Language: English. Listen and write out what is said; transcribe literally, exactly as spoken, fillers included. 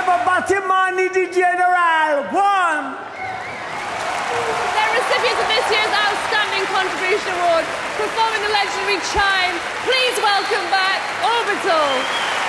Everybody, Mani Di General, one. They're recipients of this year's Outstanding Contribution Award, performing the legendary Chime. Please welcome back ORBITAL.